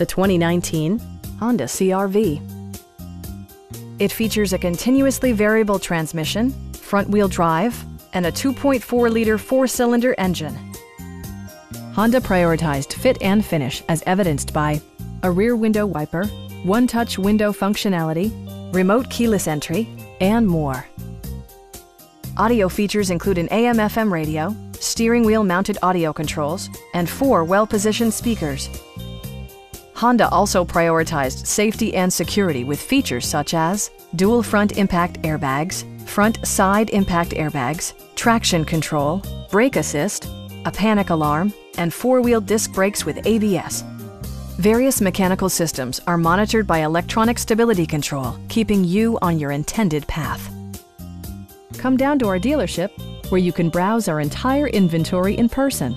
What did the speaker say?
the 2019 Honda CR-V. It features a continuously variable transmission, front-wheel drive, and a 2.4-liter four-cylinder engine. Honda prioritized fit and finish as evidenced by a rear window wiper, one-touch window functionality, remote keyless entry, and more. Audio features include an AM/FM radio, steering wheel mounted audio controls, and 4 well-positioned speakers. Honda also prioritized safety and security with features such as dual front impact airbags, front side impact airbags, traction control, brake assist, a panic alarm, and 4-wheel disc brakes with ABS. Various mechanical systems are monitored by electronic stability control, keeping you on your intended path. Come down to our dealership, where you can browse our entire inventory in person.